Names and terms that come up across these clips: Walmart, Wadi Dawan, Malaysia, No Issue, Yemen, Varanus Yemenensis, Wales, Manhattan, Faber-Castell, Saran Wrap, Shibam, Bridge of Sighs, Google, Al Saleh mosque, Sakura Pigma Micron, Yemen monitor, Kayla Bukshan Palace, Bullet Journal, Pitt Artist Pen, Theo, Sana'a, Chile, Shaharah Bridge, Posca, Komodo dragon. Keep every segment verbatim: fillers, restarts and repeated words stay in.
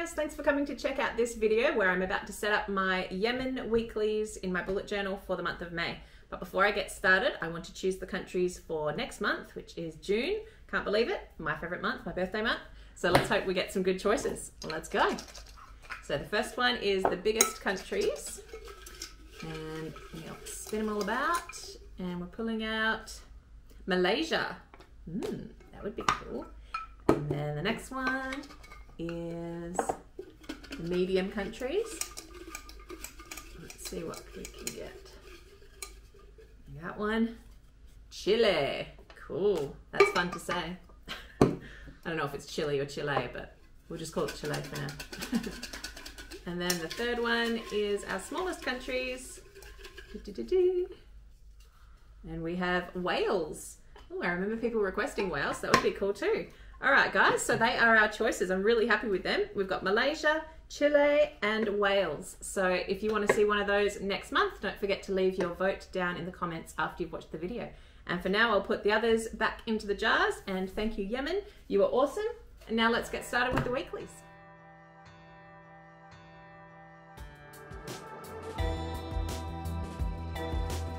guys, thanks for coming to check out this video where I'm about to set up my Yemen weeklies in my bullet journal for the month of May. But before I get started, I want to choose the countries for next month, which is June. Can't believe it, my favorite month, my birthday month. So let's hope we get some good choices. Let's go. So the first one is the biggest countries. And we'll spin them all about. And we're pulling out Malaysia. Mm, that would be cool. And then the next one is the medium countries. Let's see what we can get. We got one. Chile. Cool. That's fun to say. I don't know if it's Chile or Chile, but we'll just call it Chile for now. And then the third one is our smallest countries. Do-do-do-do. And we have Wales. Oh, I remember people requesting Wales. That would be cool too. All right, guys, so they are our choices. I'm really happy with them. We've got Malaysia, Chile, and Wales. So if you want to see one of those next month, don't forget to leave your vote down in the comments after you've watched the video. And for now, I'll put the others back into the jars. And thank you, Yemen. You are awesome. And now let's get started with the weeklies.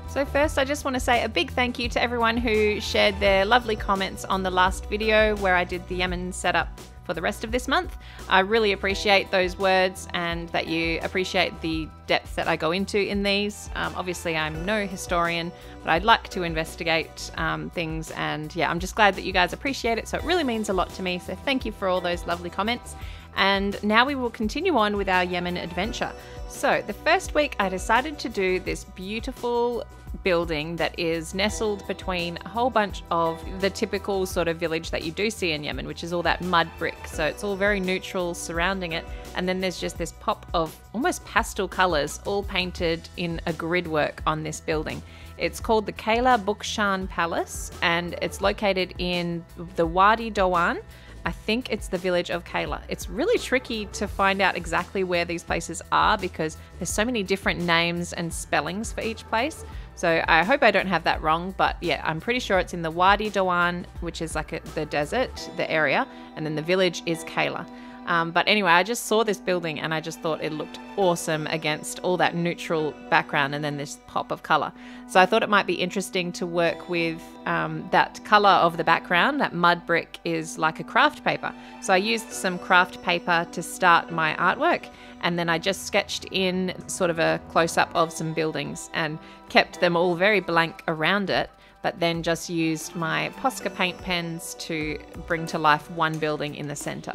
So first, I just want to say a big thank you to everyone who shared their lovely comments on the last video where I did the Yemen setup for the rest of this month. I really appreciate those words and that you appreciate the depth that I go into in these. Um, obviously, I'm no historian, but I'd like to investigate um, things. And yeah, I'm just glad that you guys appreciate it. So it really means a lot to me. So thank you for all those lovely comments. And now we will continue on with our Yemen adventure. So the first week I decided to do this beautiful building that is nestled between a whole bunch of the typical sort of village that you do see in Yemen, which is all that mud brick. So it's all very neutral surrounding it. And then there's just this pop of almost pastel colors, all painted in a grid work on this building. It's called the Kayla Bukshan Palace, and it's located in the Wadi Dawan. I think it's the village of Kayla. It's really tricky to find out exactly where these places are because there's so many different names and spellings for each place. So I hope I don't have that wrong, but yeah, I'm pretty sure it's in the Wadi Dawan, which is like a, the desert, the area, and then the village is Kayla. Um, but anyway, I just saw this building and I just thought it looked awesome against all that neutral background and then this pop of color. So I thought it might be interesting to work with um, that color of the background. That mud brick is like a craft paper. So I used some craft paper to start my artwork. And then I just sketched in sort of a close-up of some buildings and kept them all very blank around it, but then just used my Posca paint pens to bring to life one building in the center.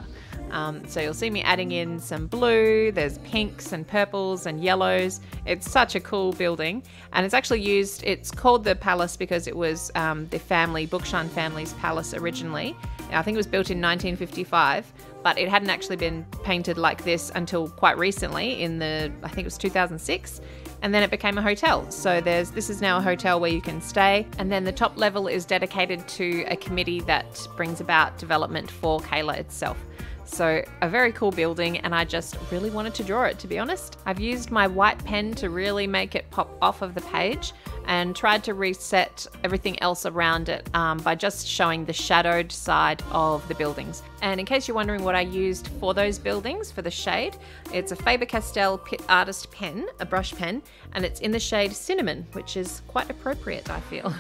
Um, so you'll see me adding in some blue, there's pinks and purples and yellows. It's such a cool building, and it's actually used, it's called the palace because it was um, the family, Bukshan family's palace originally. I think it was built in nineteen fifty-five, but it hadn't actually been painted like this until quite recently in the, I think it was two thousand six. And then it became a hotel. So there's this is now a hotel where you can stay. And then the top level is dedicated to a committee that brings about development for Kayla itself. So a very cool building, and I just really wanted to draw it, to be honest. I've used my white pen to really make it pop off of the page and tried to reset everything else around it um, by just showing the shadowed side of the buildings. And in case you're wondering what I used for those buildings, for the shade, it's a Faber-Castell artist pen, a brush pen, and it's in the shade Cinnamon, which is quite appropriate, I feel.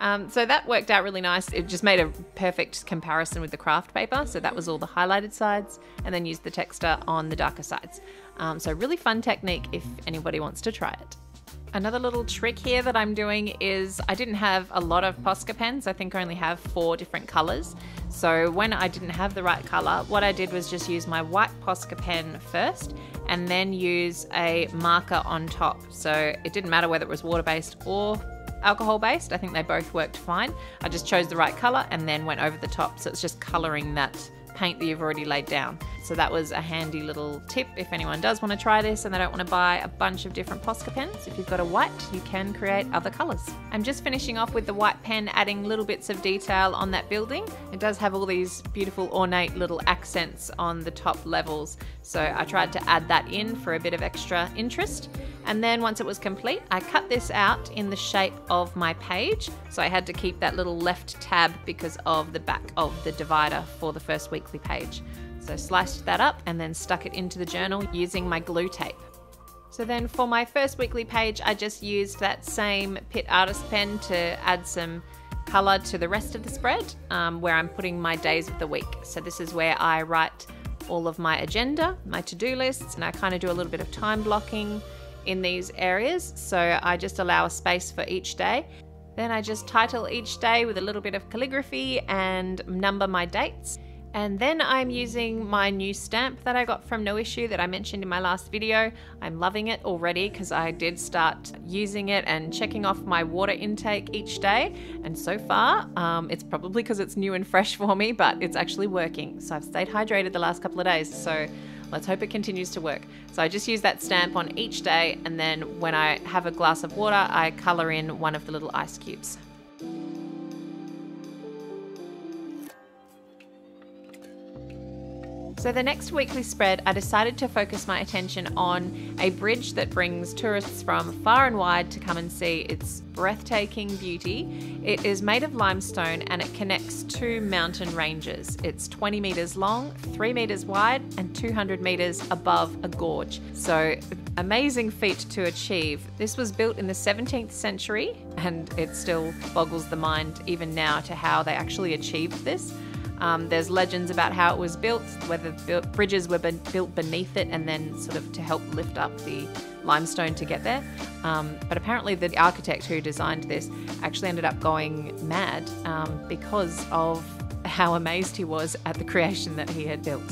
Um, so that worked out really nice. It just made a perfect comparison with the craft paper. So that was all the highlighted sides, and then used the texture on the darker sides. Um, so really fun technique if anybody wants to try it. Another little trick here that I'm doing is I didn't have a lot of Posca pens. I think I only have four different colors. So when I didn't have the right color, what I did was just use my white Posca pen first and then use a marker on top. So it didn't matter whether it was water-based or alcohol-based. I think they both worked fine. I just chose the right color and then went over the top. So it's just coloring that paint that you've already laid down. So that was a handy little tip if anyone does want to try this and they don't want to buy a bunch of different Posca pens. If you've got a white, you can create other colors. I'm just finishing off with the white pen, adding little bits of detail on that building. It does have all these beautiful ornate little accents on the top levels. So I tried to add that in for a bit of extra interest. And then once it was complete, I cut this out in the shape of my page. So I had to keep that little left tab because of the back of the divider for the first weekly page. So I sliced that up and then stuck it into the journal using my glue tape. So then for my first weekly page, I just used that same Pitt Artist pen to add some color to the rest of the spread, um, where I'm putting my days of the week. So this is where I write all of my agenda, my to-do lists, and I kind of do a little bit of time blocking in these areas. So I just allow a space for each day. Then I just title each day with a little bit of calligraphy and number my dates. And then I'm using my new stamp that I got from No Issue that I mentioned in my last video. I'm loving it already because I did start using it and checking off my water intake each day. And so far, um, it's probably because it's new and fresh for me, but it's actually working. So I've stayed hydrated the last couple of days. So let's hope it continues to work. So I just use that stamp on each day. And then when I have a glass of water, I color in one of the little ice cubes. So the next weekly spread, I decided to focus my attention on a bridge that brings tourists from far and wide to come and see its breathtaking beauty. It is made of limestone and it connects two mountain ranges. It's twenty meters long, three meters wide, and two hundred meters above a gorge. So amazing feat to achieve. This was built in the seventeenth century and it still boggles the mind even now to how they actually achieved this. Um, there's legends about how it was built, whether bridges were been built beneath it and then sort of to help lift up the limestone to get there. Um, but apparently the architect who designed this actually ended up going mad um, because of how amazed he was at the creation that he had built.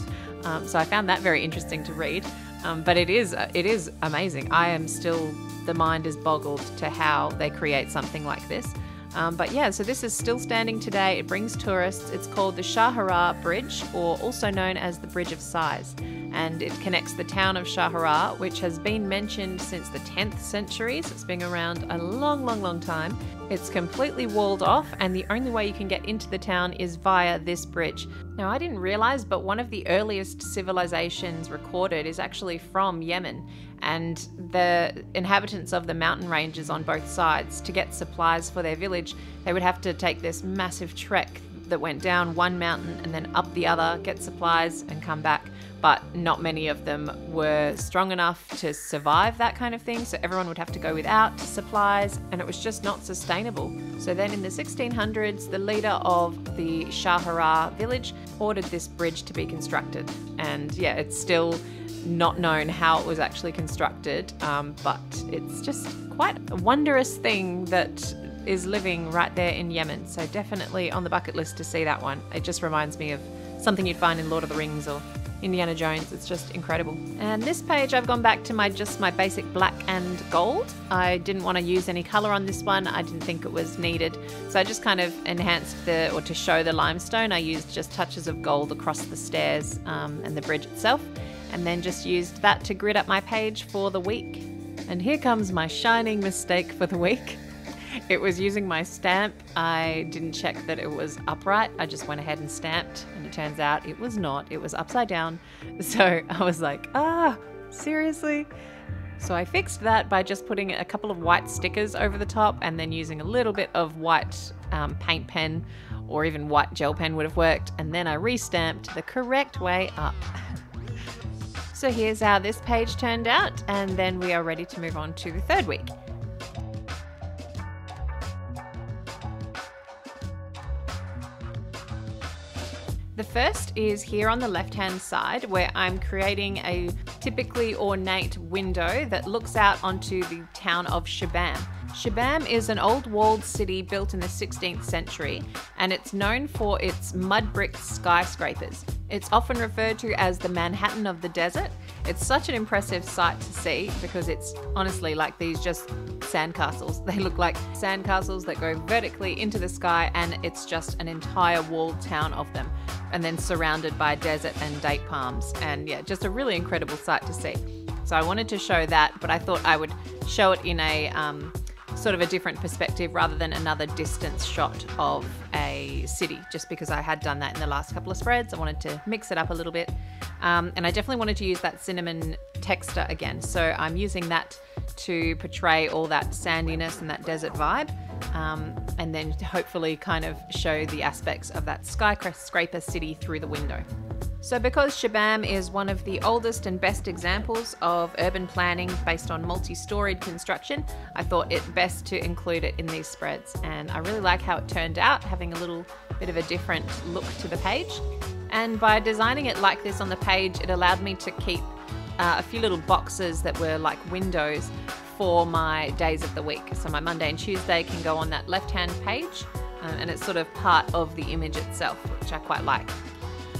Um, so I found that very interesting to read. Um, but it is, it is amazing. I am still, the mind is boggled to how they create something like this. Um, but yeah, so this is still standing today. It brings tourists. It's called the Shaharah Bridge, or also known as the Bridge of Sighs. And it connects the town of Shaharah, which has been mentioned since the tenth century. So it's been around a long, long, long time. It's completely walled off and the only way you can get into the town is via this bridge. Now I didn't realize, but one of the earliest civilizations recorded is actually from Yemen, and the inhabitants of the mountain ranges on both sides, to get supplies for their village, they would have to take this massive trek that went down one mountain and then up the other, get supplies and come back. But not many of them were strong enough to survive that kind of thing. So everyone would have to go without supplies and it was just not sustainable. So then in the sixteen hundreds, the leader of the Shaharah village ordered this bridge to be constructed. And yeah, it's still not known how it was actually constructed, um, but it's just quite a wondrous thing that is living right there in Yemen. So definitely on the bucket list to see that one. It just reminds me of something you'd find in Lord of the Rings or Indiana Jones. It's just incredible. And this page I've gone back to my just my basic black and gold. I didn't want to use any color on this one. I didn't think it was needed. So I just kind of enhanced the, or to show the limestone, I used just touches of gold across the stairs um, and the bridge itself. And then just used that to grid up my page for the week. And here comes my shining mistake for the week. It was using my stamp. I didn't check that it was upright. I just went ahead and stamped and it turns out it was not. It was upside down. So I was like, ah, seriously? So I fixed that by just putting a couple of white stickers over the top and then using a little bit of white um, paint pen, or even white gel pen would have worked. And then I re-stamped the correct way up. So here's how this page turned out. And then we are ready to move on to the third week. The first is here on the left-hand side where I'm creating a typically ornate window that looks out onto the town of Shibam. Shibam is an old walled city built in the sixteenth century and it's known for its mud brick skyscrapers. It's often referred to as the Manhattan of the desert. It's such an impressive sight to see because it's honestly like these just sandcastles. They look like sandcastles that go vertically into the sky and it's just an entire walled town of them, and then surrounded by desert and date palms. And yeah, just a really incredible sight to see. So I wanted to show that, but I thought I would show it in a um, sort of a different perspective rather than another distance shot of a city, just because I had done that in the last couple of spreads. I wanted to mix it up a little bit. Um, and I definitely wanted to use that cinnamon texture again. So I'm using that to portray all that sandiness and that desert vibe. Um, and then hopefully kind of show the aspects of that skyscraper city through the window. So because Shibam is one of the oldest and best examples of urban planning based on multi-storied construction, I thought it best to include it in these spreads. And I really like how it turned out, having a little bit of a different look to the page. And by designing it like this on the page, it allowed me to keep uh, a few little boxes that were like windows for my days of the week. So my Monday and Tuesday can go on that left-hand page, uh, and it's sort of part of the image itself, which I quite like.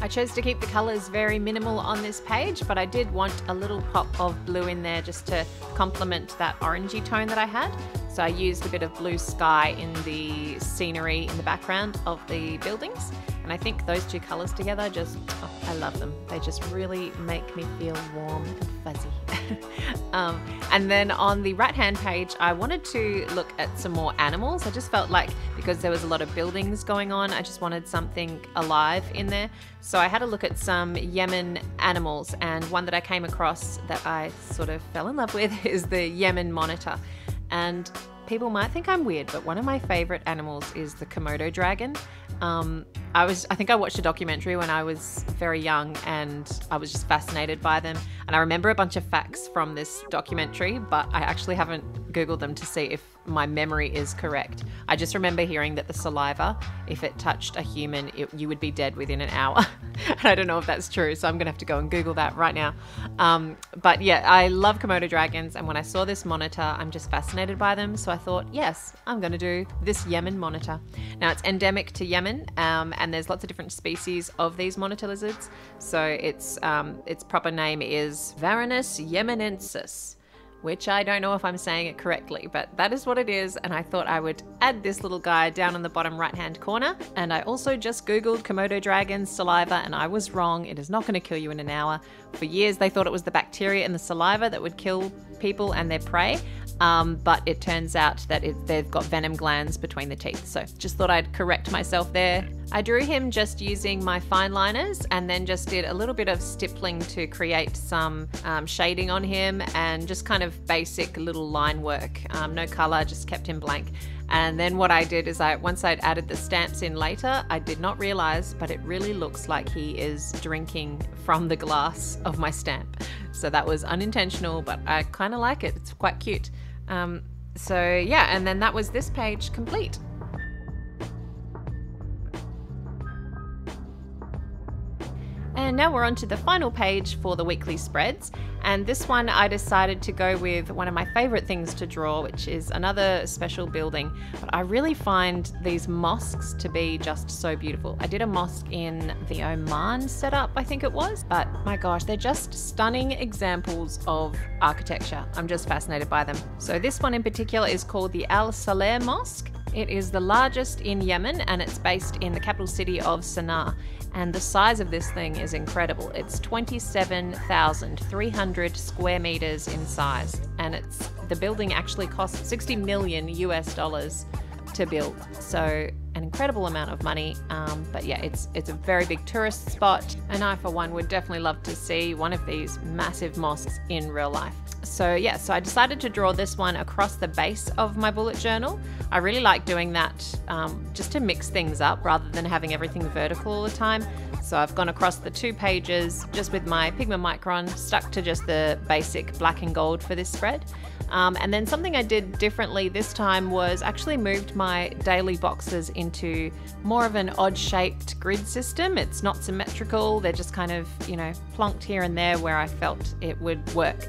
I chose to keep the colours very minimal on this page, but I did want a little pop of blue in there just to complement that orangey tone that I had. So I used a bit of blue sky in the scenery in the background of the buildings. And I think those two colours together just, oh, I love them. They just really make me feel warm and fuzzy. um, and then on the right hand page, I wanted to look at some more animals. I just felt like because there was a lot of buildings going on, I just wanted something alive in there. So I had a look at some Yemen animals, and one that I came across that I sort of fell in love with is the Yemen monitor. And people might think I'm weird, but one of my favorite animals is the Komodo dragon. Um, I was, I think I watched a documentary when I was very young, and I was just fascinated by them. And I remember a bunch of facts from this documentary, but I actually haven't Googled them to see if my memory is correct. I just remember hearing that the saliva, if it touched a human, it, you would be dead within an hour. And I don't know if that's true, so I'm gonna have to go and Google that right now. Um, but yeah, I love Komodo dragons, and when I saw this monitor, I'm just fascinated by them. So I thought, yes, I'm gonna do this Yemen monitor. Now it's endemic to Yemen, um, and there's lots of different species of these monitor lizards. So its um, its proper name is Varanus Yemenensis, which I don't know if I'm saying it correctly, but that is what it is. And I thought I would add this little guy down on the bottom right-hand corner. And I also just Googled Komodo dragon saliva, and I was wrong. It is not gonna kill you in an hour. For years, they thought it was the bacteria in the saliva that would kill people and their prey. Um, but it turns out that it, they've got venom glands between the teeth. So just thought I'd correct myself there. I drew him just using my fine liners, and then just did a little bit of stippling to create some um, shading on him, and just kind of basic little line work. Um, no color, just kept him blank. And then what I did is I, once I'd added the stamps in later, I did not realize, but it really looks like he is drinking from the glass of my stamp. So that was unintentional, but I kind of like it. It's quite cute. Um, so yeah, and then that was this page complete. And now we're on to the final page for the weekly spreads. And this one I decided to go with one of my favorite things to draw, which is another special building. But I really find these mosques to be just so beautiful. I did a mosque in the Oman setup, I think it was, but my gosh, they're just stunning examples of architecture. I'm just fascinated by them. So this one in particular is called the Al Saleh mosque. It is the largest in Yemen, and it's based in the capital city of Sana'a. And the size of this thing is incredible. It's twenty-seven thousand three hundred square meters in size. And it's, the building actually costs sixty million U S dollars to build. So an incredible amount of money. Um, but yeah, it's, it's a very big tourist spot. And I, for one, would definitely love to see one of these massive mosques in real life. So yeah, so I decided to draw this one across the base of my bullet journal. I really like doing that um, just to mix things up rather than having everything vertical all the time. So I've gone across the two pages just with my Pigma Micron, stuck to just the basic black and gold for this spread. Um, and then something I did differently this time was actually moved my daily boxes into more of an odd shaped grid system. It's not symmetrical, they're just kind of, you know, plonked here and there where I felt it would work.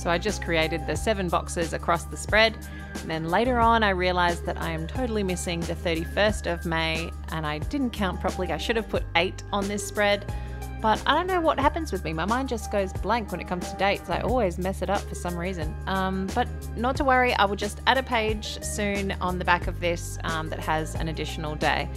So I just created the seven boxes across the spread. And then later on, I realized that I am totally missing the thirty-first of May, and I didn't count properly. I should have put eight on this spread, but I don't know what happens with me. My mind just goes blank when it comes to dates. I always mess it up for some reason. Um, but not to worry, I will just add a page soon on the back of this um, that has an additional day.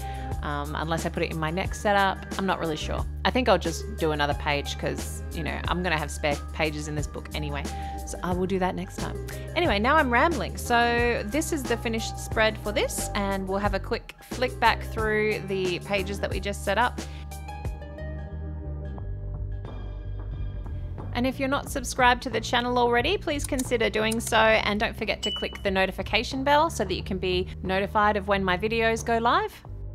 Um, unless I put it in my next setup, I'm not really sure. I think I'll just do another page because, you know, I'm gonna have spare pages in this book anyway. So I will do that next time. Anyway, now I'm rambling. So this is the finished spread for this, and we'll have a quick flick back through the pages that we just set up. And if you're not subscribed to the channel already, please consider doing so, and don't forget to click the notification bell so that you can be notified of when my videos go live.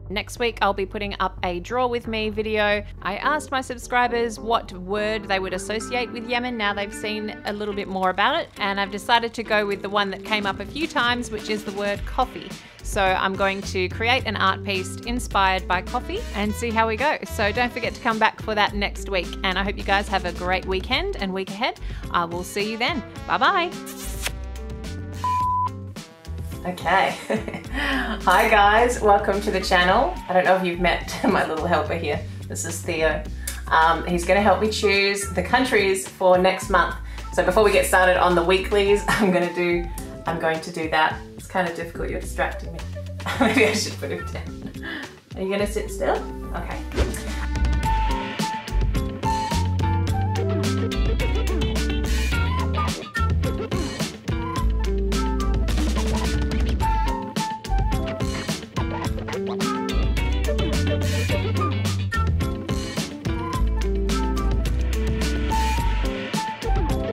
Next week, I'll be putting up a Draw With Me video. I asked my subscribers what word they would associate with Yemen now they've seen a little bit more about it, and I've decided to go with the one that came up a few times, which is the word coffee. So I'm going to create an art piece inspired by coffee and see how we go. So don't forget to come back for that next week, and I hope you guys have a great weekend and week ahead. I will see you then. Bye-bye. Okay. Hi guys, welcome to the channel. I don't know if you've met my little helper here. This is Theo. Um, he's gonna help me choose the countries for next month. So before we get started on the weeklies, I'm gonna do, I'm going to do that. It's kind of difficult, you're distracting me. Maybe I should put him down. Are you gonna sit still? Okay.